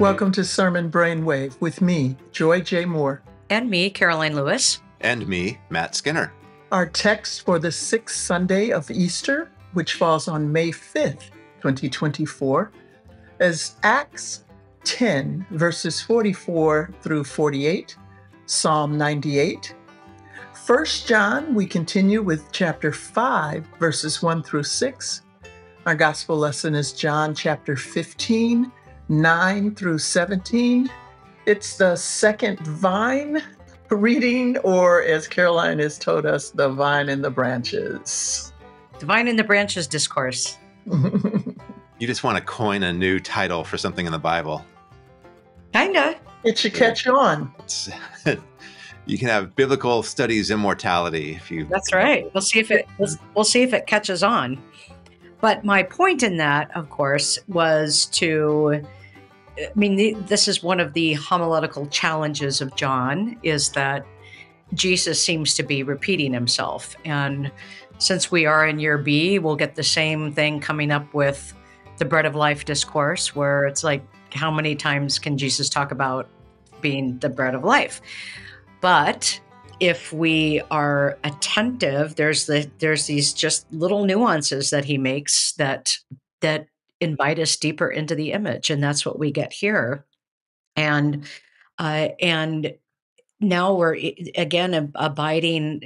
Welcome to Sermon Brainwave with me, Joy J. Moore. And me, Karoline Lewis. And me, Matt Skinner. Our text for the sixth Sunday of Easter, which falls on May 5th, 2024, is Acts 10, verses 44 through 48, Psalm 98. 1 John, we continue with chapter 5, verses 1 through 6. Our gospel lesson is John chapter 15, 9 through 17. It's the second vine reading, or as Caroline has told us, the vine and the branches. The vine and the branches discourse. You just want to coin a new title for something in the Bible. Kinda. It should catch on. You can have biblical studies immortality if you. That's right. We'll see if it catches on. But my point in that, of course, was to, I mean, this is one of the homiletical challenges of John, is that Jesus seems to be repeating himself. And since we are in year B, we'll get the same thing coming up with the Bread of Life discourse, where it's like, how many times can Jesus talk about being the bread of life? But if we are attentive, there's these just little nuances that he makes that invite us deeper into the image, and that's what we get here. And now we're again abiding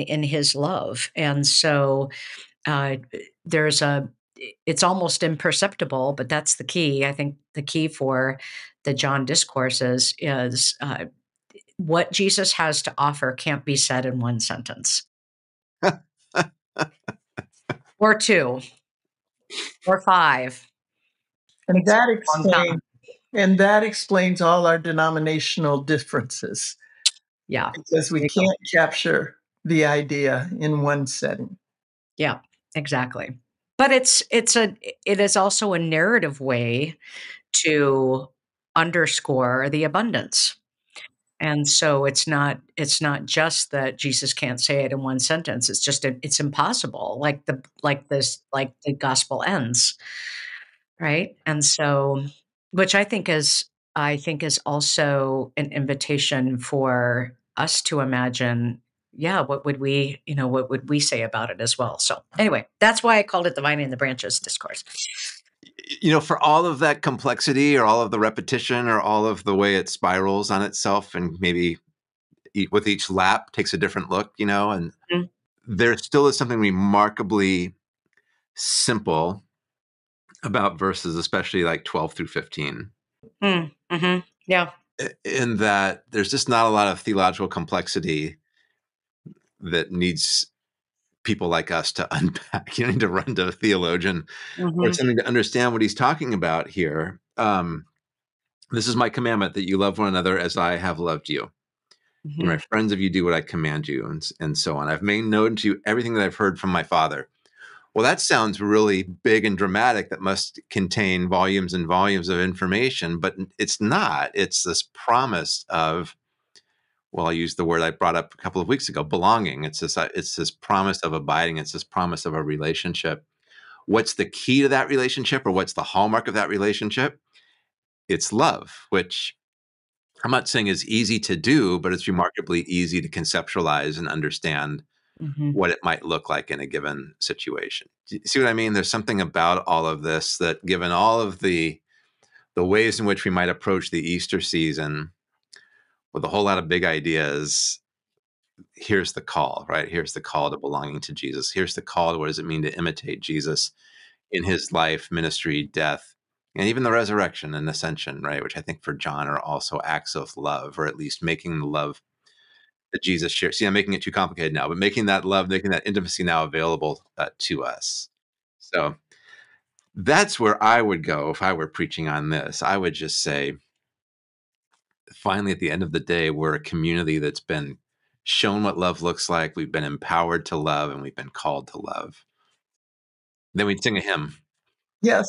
in his love, and so it's almost imperceptible, but that's the key. I think the key for the John discourses is. What Jesus has to offer can't be said in one sentence. Or two. Or five. And that explains all our denominational differences. Yeah. Because we can't capture the idea in one setting. Yeah, exactly. But it is also a narrative way to underscore the abundance. And so it's not just that Jesus can't say it in one sentence. It's just it's impossible. Like the gospel ends, right? And so, which I think is also an invitation for us to imagine. Yeah, what would we say about it as well? So anyway, that's why I called it the vine and the branches discourse. You know, for all of that complexity or all of the repetition or all of the way it spirals on itself, and maybe with each lap takes a different look, you know, and there still is something remarkably simple about verses, especially like 12 through 15. Mm-hmm. Yeah. In that there's just not a lot of theological complexity that needs people like us to unpack. You don't need to run to a theologian or something to understand what he's talking about here. This is my commandment, that you love one another as I have loved you. And my friends, if you do what I command you, and so on. I've made known to you everything that I've heard from my Father. Well, that sounds really big and dramatic. That must contain volumes and volumes of information, but it's not. It's this promise of, well, I used the word I brought up a couple of weeks ago, belonging. It's this promise of abiding. It's this promise of a relationship. What's the key to that relationship, or what's the hallmark of that relationship? It's love, which I'm not saying is easy to do, but it's remarkably easy to conceptualize and understand what it might look like in a given situation. Do you see what I mean? There's something about all of this that, given all of the ways in which we might approach the Easter season with a whole lot of big ideas, here's the call, right? Here's the call to belonging to Jesus. Here's the call to what does it mean to imitate Jesus in his life, ministry, death, and even the resurrection and ascension, right? Which I think for John are also acts of love, or at least making the love that Jesus shares. See, I'm making it too complicated now, but making that love, making that intimacy now available to us. So that's where I would go if I were preaching on this. I would just say, finally, at the end of the day, we're a community that's been shown what love looks like. We've been empowered to love, and we've been called to love. Then we'd sing a hymn. Yes.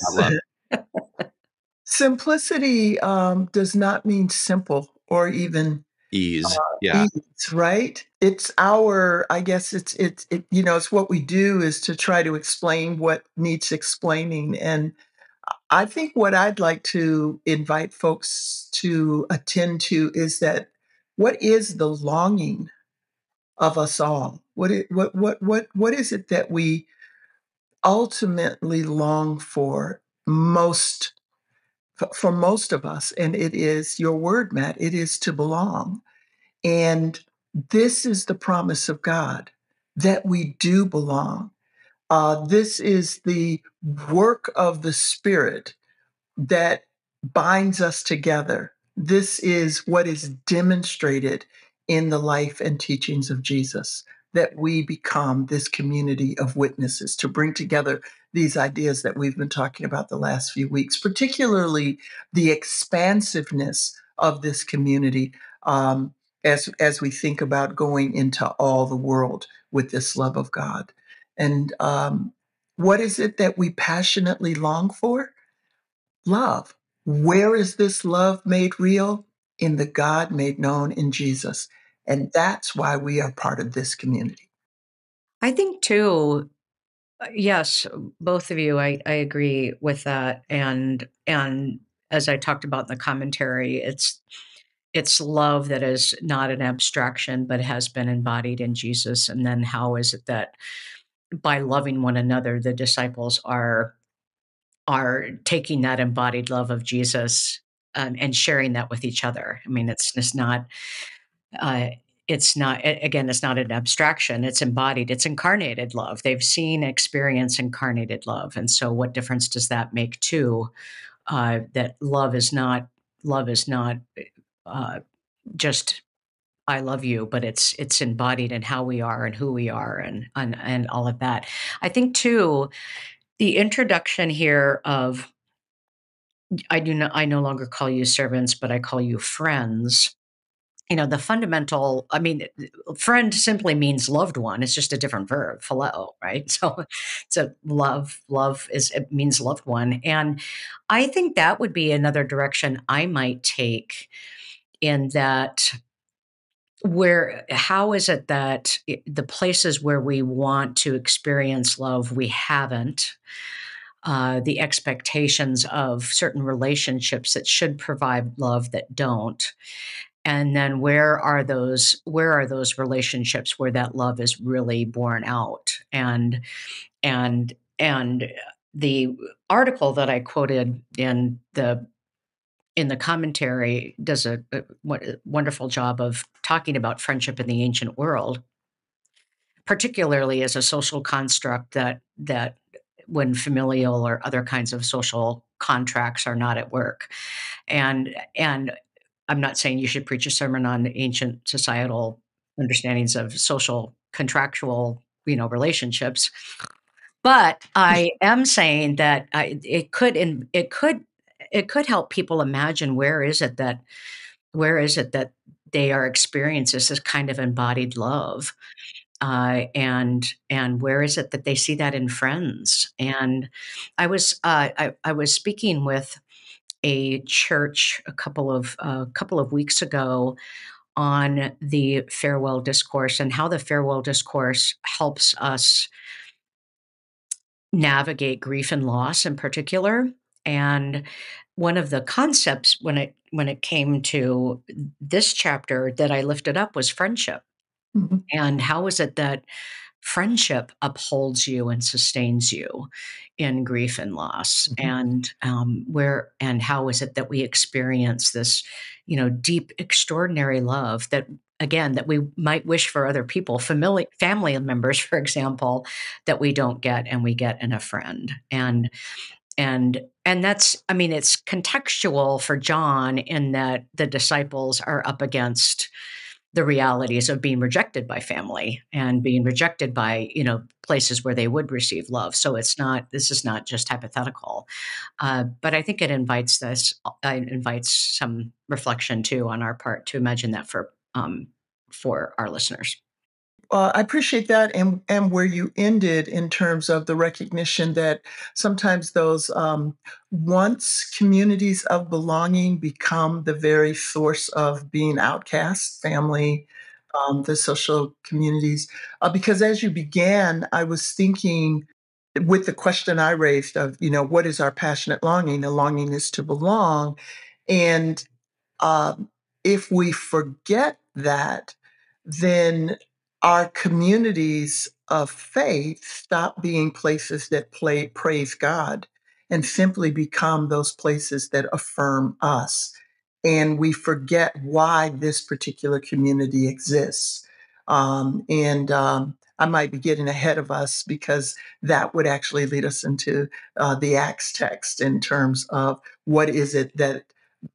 Simplicity does not mean simple or even ease. Ease, right? It's our, I guess it's you know, it's what we do is to try to explain what needs explaining. And I think what I'd like to invite folks to attend to is that what is the longing of us all? What is it that we ultimately long for most, for most of us? And it is your word, Matt. It is to belong. And this is the promise of God, that we do belong. This is the work of the Spirit that binds us together. This is what is demonstrated in the life and teachings of Jesus, that we become this community of witnesses to bring together these ideas that we've been talking about the last few weeks, particularly the expansiveness of this community as we think about going into all the world with this love of God. And what is it that we passionately long for? Love. Where is this love made real? In the God made known in Jesus. And that's why we are part of this community. I think too, yes, both of you, I agree with that. And as I talked about in the commentary, it's love that is not an abstraction, but has been embodied in Jesus. And then how is it that by loving one another, the disciples are taking that embodied love of Jesus and sharing that with each other? I mean, it's not an abstraction. It's embodied. It's incarnated love. They've seen, experienced incarnated love. And so what difference does that make too? That love is not just I love you, but it's embodied in how we are and who we are and all of that. I think too, the introduction here of I no longer call you servants, but I call you friends. You know, the fundamental, I mean, friend simply means loved one. It's just a different verb, phileo, right? So it's a love means loved one. And I think that would be another direction I might take, in that how is it that the places where we want to experience love, we haven't, the expectations of certain relationships that should provide love that don't. And then where are those relationships where that love is really borne out? And the article that I quoted in the commentary does a wonderful job of talking about friendship in the ancient world, particularly as a social construct that when familial or other kinds of social contracts are not at work. And I'm not saying you should preach a sermon on ancient societal understandings of social contractual, relationships, but I am saying that it could help people imagine where is it that they are experiencing this kind of embodied love, and where is it that they see that in friends? And I was I was speaking with a church a couple of weeks ago on the farewell discourse and how the farewell discourse helps us navigate grief and loss in particular. And one of the concepts when it came to this chapter that I lifted up was friendship. Mm-hmm. And how is it that friendship upholds you and sustains you in grief and loss? Mm-hmm. And how is it that we experience this, deep, extraordinary love that, again, that we might wish for other people, family members, for example, that we don't get and we get in a friend. And that's, I mean, it's contextual for John in that the disciples are up against the realities of being rejected by family and being rejected by, places where they would receive love. So this is not just hypothetical. But I think it invites some reflection too on our part to imagine that for our listeners. I appreciate that, and where you ended in terms of the recognition that sometimes those once communities of belonging become the very source of being outcast, family, the social communities. Because as you began, I was thinking with the question I raised of, you know, what is our passionate longing? The longing is to belong. And if we forget that, then our communities of faith stop being places that praise God and simply become those places that affirm us. And we forget why this particular community exists. I might be getting ahead of us because that would actually lead us into the Acts text in terms of what is it that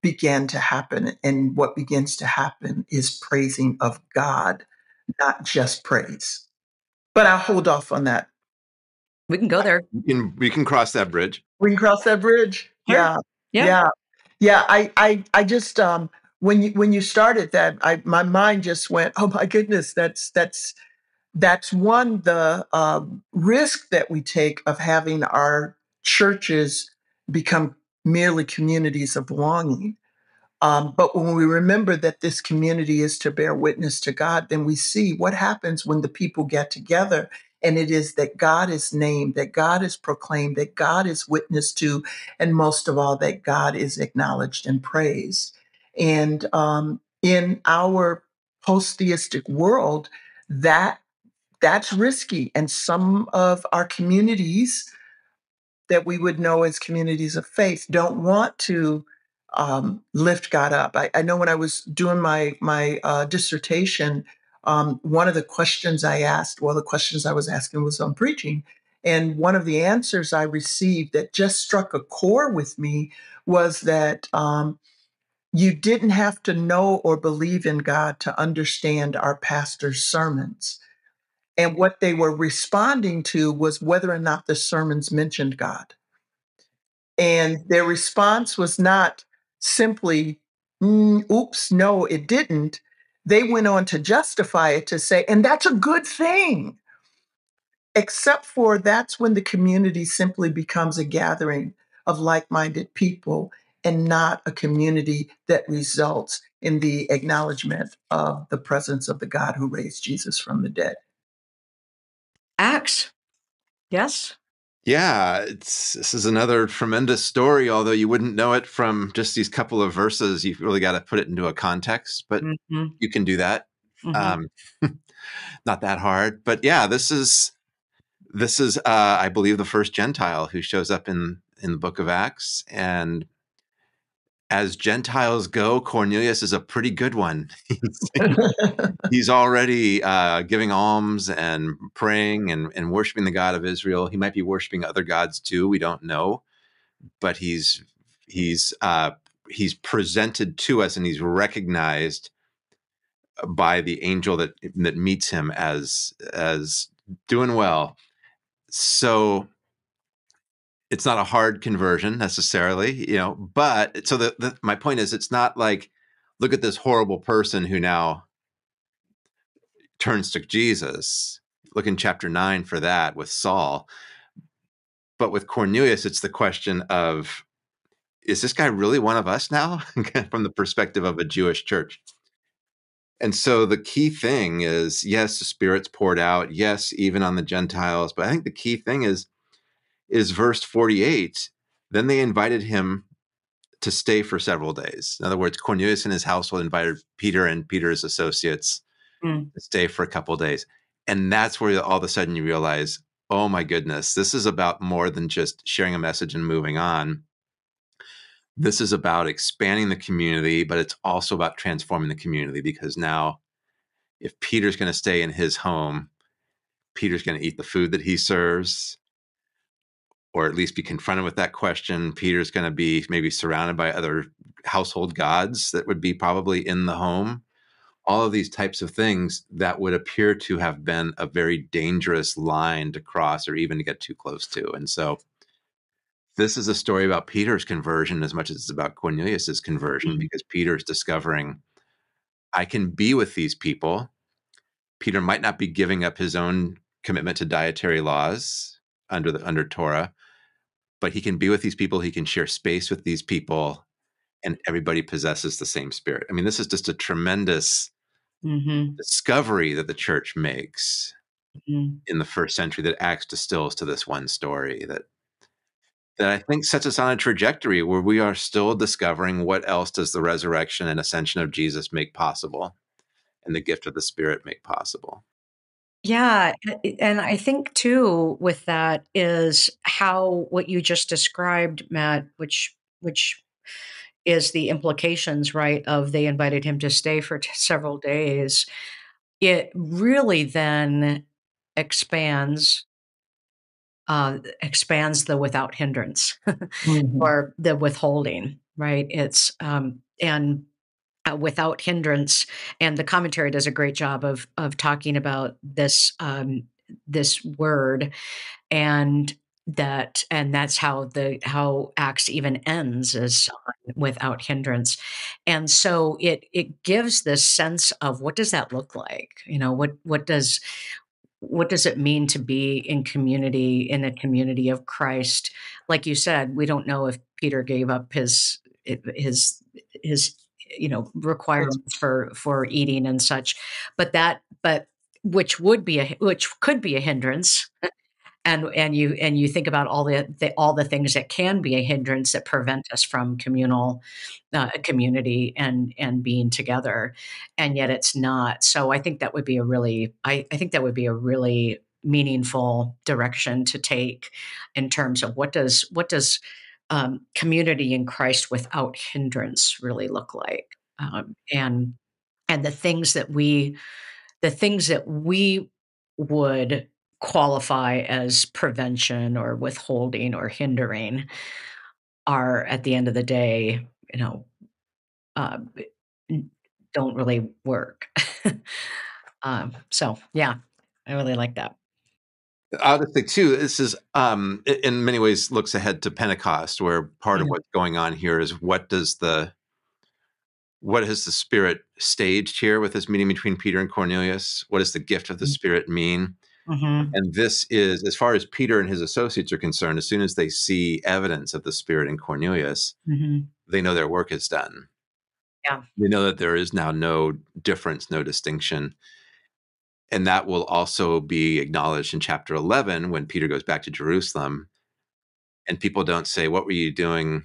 began to happen. And what begins to happen is praising of God, not just praise. But I'll hold off on that. We can go there. We can cross that bridge. We can cross that bridge. Sure. Yeah. Yeah. Yeah. Yeah. I just, when you started that, my mind just went, oh my goodness, that's one, the risk that we take of having our churches become merely communities of belonging. But when we remember that this community is to bear witness to God, then we see what happens when the people get together. And it is that God is named, that God is proclaimed, that God is witnessed to, and most of all, that God is acknowledged and praised. And in our post-theistic world, that's risky. And some of our communities that we would know as communities of faith don't want to lift God up. I know when I was doing my dissertation, one of the questions I asked, well, the questions I was asking was on preaching. And one of the answers I received that just struck a chord with me was that you didn't have to know or believe in God to understand our pastor's sermons. And what they were responding to was whether or not the sermons mentioned God. And their response was not simply, oops, no, it didn't. They went on to justify it to say, and that's a good thing. Except for that's when the community simply becomes a gathering of like-minded people and not a community that results in the acknowledgement of the presence of the God who raised Jesus from the dead. Acts. Yes. Yeah, this is another tremendous story, although you wouldn't know it from just these couple of verses. You've really got to put it into a context, but you can do that. Not that hard. But yeah, this is I believe, the first Gentile who shows up in the book of Acts. And as Gentiles go, Cornelius is a pretty good one. He's already giving alms and praying and worshiping the God of Israel. He might be worshiping other gods too. We don't know, but he's presented to us and he's recognized by the angel that meets him as doing well. So it's not a hard conversion necessarily, you know, but so my point is, it's not like, look at this horrible person who now turns to Jesus. Look in chapter 9 for that with Saul. But with Cornelius, it's the question of, is this guy really one of us now? From the perspective of a Jewish church. And so the key thing is, yes, the Spirit's poured out. Yes, even on the Gentiles. But I think the key thing is verse 48, then they invited him to stay for several days. In other words, Cornelius and his household invited Peter and Peter's associates to stay for a couple of days. And that's where all of a sudden you realize, oh my goodness, this is about more than just sharing a message and moving on. This is about expanding the community, but it's also about transforming the community, because now if Peter's going to stay in his home, Peter's going to eat the food that he serves, or at least be confronted with that question. Peter's going to be maybe surrounded by other household gods that would be probably in the home. All of these types of things that would appear to have been a very dangerous line to cross or even to get too close to. And so this is a story about Peter's conversion as much as it's about Cornelius's conversion, because Peter's discovering, I can be with these people. Peter might not be giving up his own commitment to dietary laws under Torah, but he can be with these people. He can share space with these people, and everybody possesses the same Spirit. I mean, this is just a tremendous discovery that the church makes mm-hmm. in the first century that Acts distills to this one story that I think sets us on a trajectory where we are still discovering what else does the resurrection and ascension of Jesus make possible and the gift of the Spirit make possible. Yeah. And I think too with that is how what you just described, Matt, which is the implications, right, of they invited him to stay for several days. It really then expands the without hindrance mm-hmm. or the withholding, right? It's without hindrance, and the commentary does a great job of talking about this this word, and that's how Acts even ends, is without hindrance. And so it gives this sense of what does that look like? You know, what does it mean to be in a community of Christ? Like you said, we don't know if Peter gave up his requirements for eating and such, but which could be a hindrance. And you think about all the things that can be a hindrance that prevent us from community and being together, and yet it's not. So I think that would be a really meaningful direction to take in terms of what does community in Christ without hindrance really look like, and the things that we would qualify as prevention or withholding or hindering are, at the end of the day, don't really work. So yeah, I really like that. Obviously too, this is, in many ways, looks ahead to Pentecost, where part of what's going on here is what has the Spirit staged here with this meeting between Peter and Cornelius? What does the gift of the Spirit mean? Mm-hmm. And this is, as far as Peter and his associates are concerned, as soon as they see evidence of the Spirit in Cornelius, mm-hmm. they know their work is done. Yeah. They know that there is now no difference, no distinction. And that will also be acknowledged in chapter 11 when Peter goes back to Jerusalem and people don't say, "What were you doing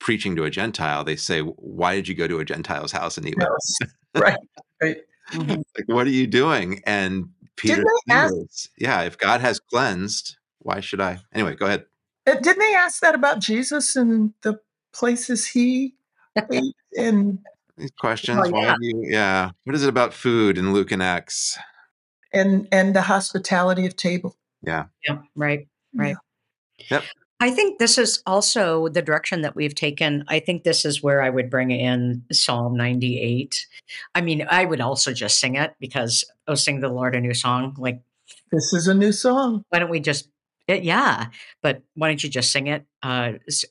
preaching to a Gentile?" They say, "Why did you go to a Gentile's house and eat with us?" Right, right. Mm-hmm. Like, what are you doing? And Peter says, yeah, if God has cleansed, why should I? Anyway, go ahead. Didn't they ask that about Jesus and the places he ate? And these questions, oh, yeah. Why are you, yeah. What is it about food in Luke and Acts? And the hospitality of table. Yeah. Yeah, right, right. Yeah. Yep. I think this is also the direction that we've taken. I think this is where I would bring in Psalm 98. I mean, I would also just sing it, because, oh, sing the Lord a new song. Like, this is a new song. Why don't we just, yeah, but why don't you just sing it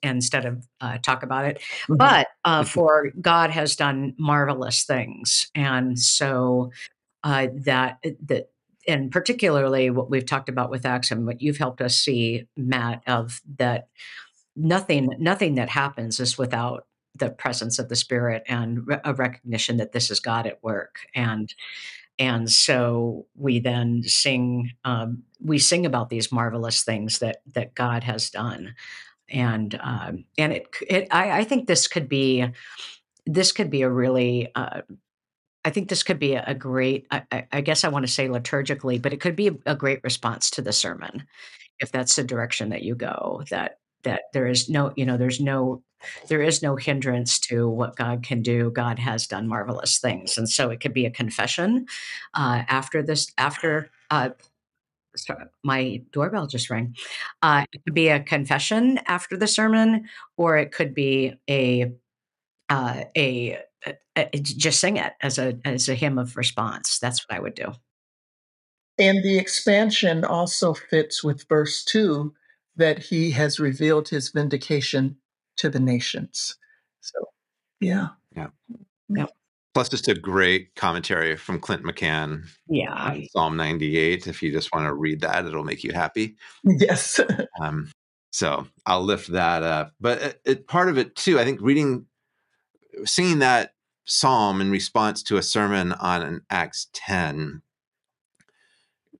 instead of talk about it? Mm-hmm. But for God has done marvelous things. And so and particularly what we've talked about with Acts and what you've helped us see, Matt, of that nothing that happens is without the presence of the Spirit and a recognition that this is God at work. And so we then sing about these marvelous things that God has done. And I think this could be a really, I think this could be a great, I guess I want to say liturgically, but it could be a great response to the sermon, if that's the direction that you go, that there is no, there is no hindrance to what God can do. God has done marvelous things. And so it could be a confession sorry, my doorbell just rang. It could be a confession after the sermon, or it could be just sing it as a hymn of response. That's what I would do. And the expansion also fits with verse 2, that he has revealed his vindication to the nations. So, yeah. Yeah. Yeah. Plus just a great commentary from Clint McCann. Yeah. On Psalm 98. If you just want to read that, it'll make you happy. Yes. So I'll lift that up. But part of it too, I think singing that psalm in response to a sermon on Acts 10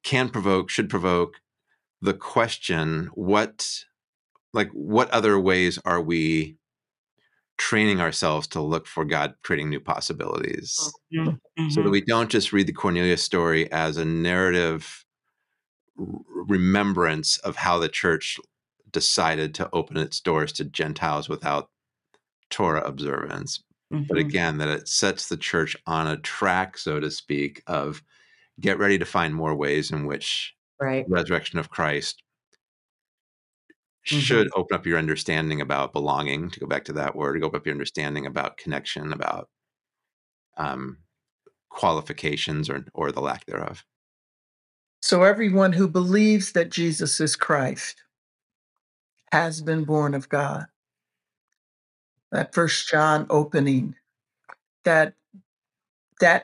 can provoke, should provoke the question, what other ways are we training ourselves to look for God creating new possibilities? Mm-hmm. So that we don't just read the Cornelius story as a narrative remembrance of how the church decided to open its doors to Gentiles without Torah observance. Mm-hmm. But again, that it sets the church on a track, so to speak, of get ready to find more ways in which the resurrection of Christ should open up your understanding about belonging, to go back to that word, to open up your understanding about connection, about qualifications or the lack thereof. So everyone who believes that Jesus is Christ has been born of God. That 1 John opening, that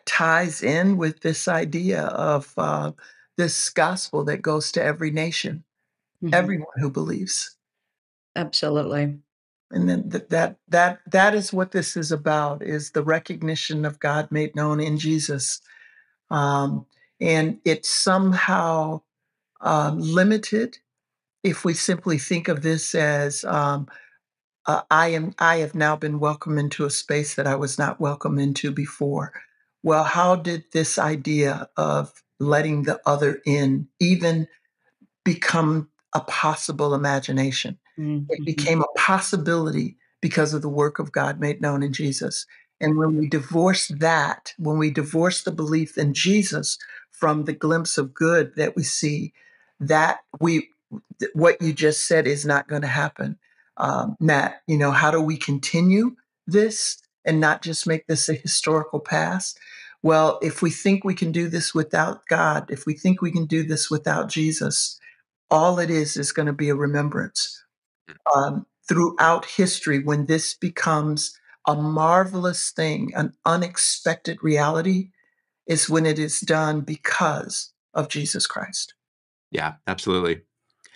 ties in with this idea of this gospel that goes to every nation. Mm-hmm. Everyone who believes. Absolutely. And then that is what this is about, is the recognition of God made known in Jesus. And it's somehow limited if we simply think of this as I have now been welcomed into a space that I was not welcome into before. Well, how did this idea of letting the other in even become a possible imagination? Mm-hmm. It became a possibility because of the work of God made known in Jesus. And when we divorce that, when we divorce the belief in Jesus from the glimpse of good that we see, that what you just said is not going to happen. Matt, you know, how do we continue this and not just make this a historical past? Well, if we think we can do this without God, if we think we can do this without Jesus, all it is going to be a remembrance. Throughout history, when this becomes a marvelous thing, an unexpected reality, is when it is done because of Jesus Christ. Yeah, absolutely.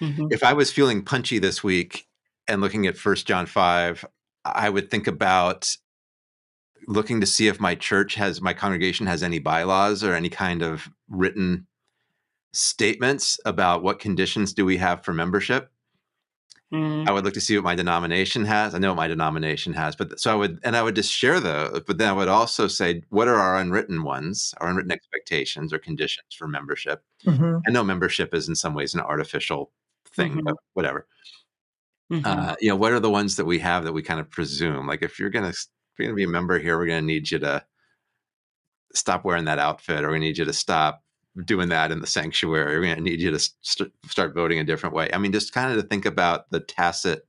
Mm-hmm. If I was feeling punchy this week and looking at 1 John 5, I would think about looking to see if my church has, my congregation has any bylaws or any kind of written statements about what conditions do we have for membership. I would look to see what my denomination has. I know what my denomination has, but so I would just share those. But then I would also say, what are our unwritten ones, our unwritten expectations or conditions for membership? Mm-hmm. I know membership is in some ways an artificial thing, but whatever. Mm-hmm. You know, what are the ones that we have that we kind of presume? Like, if you're gonna be a member here, we're gonna need you to stop wearing that outfit, or we need you to stop doing that in the sanctuary. We're going to need you to start voting a different way. I mean, just kind of to think about the tacit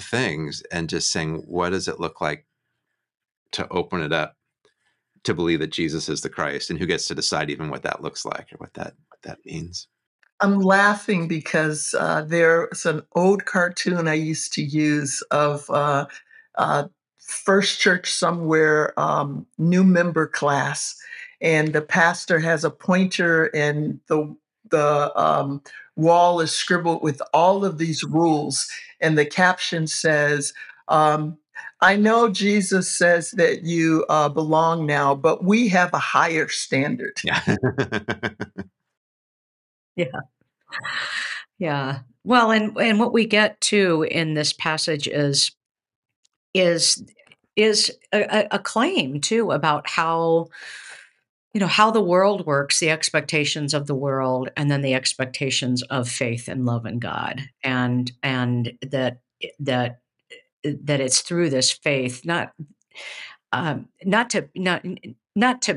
things and just saying, what does it look like to open it up to believe that Jesus is the Christ, and who gets to decide even what that looks like or what that means? I'm laughing because there's an old cartoon I used to use of First Church Somewhere new member class. And the pastor has a pointer, and the wall is scribbled with all of these rules. And the caption says, I know Jesus says that you belong now, but we have a higher standard. Yeah. Yeah. Yeah. Well, and what we get to in this passage is a claim, too, about how, you know, how the world works, the expectations of the world, and then the expectations of faith and love in God, and that it's through this faith, not to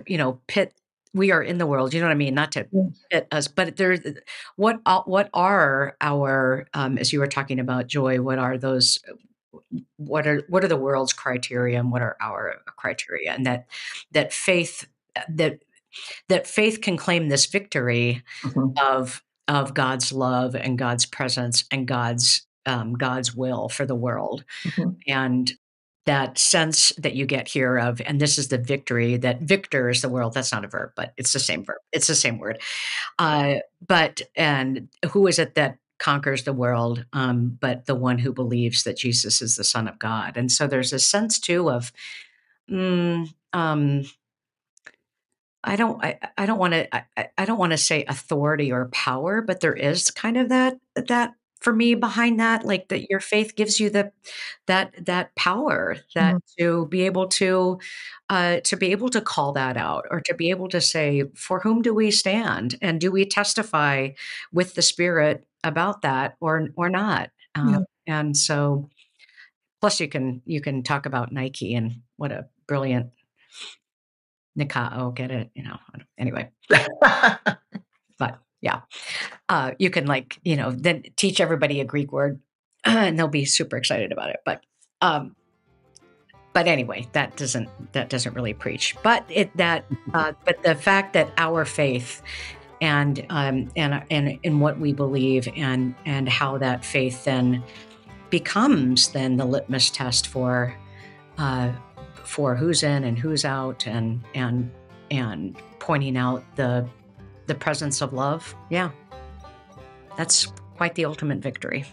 you know, pit. We are in the world, you know what I mean. Not to pit us, but there. What are our as you were talking about, Joy? What are those? What are the world's criteria, and what are our criteria? And that faith. That faith can claim this victory of God's love and God's presence and God's will for the world, and that sense that you get here of, and this is the victory, that victor is the world. That's not a verb, but it's the same verb. It's the same word. And who is it that conquers the world? But the one who believes that Jesus is the Son of God. And so there's a sense too of I don't want to say authority or power, but there is kind of that for me behind that, like that your faith gives you that power that mm-hmm. to be able to call that out, or to be able to say, for whom do we stand, and do we testify with the Spirit about that or not? Yeah. And so, plus you can talk about Nike and what a brilliant Nikao, get it, anyway, but yeah, you can then teach everybody a Greek word and they'll be super excited about it. But anyway, that doesn't really preach, but the fact that our faith and what we believe and how that faith then becomes then the litmus test for who's in and who's out, and pointing out the presence of love. Yeah. That's quite the ultimate victory.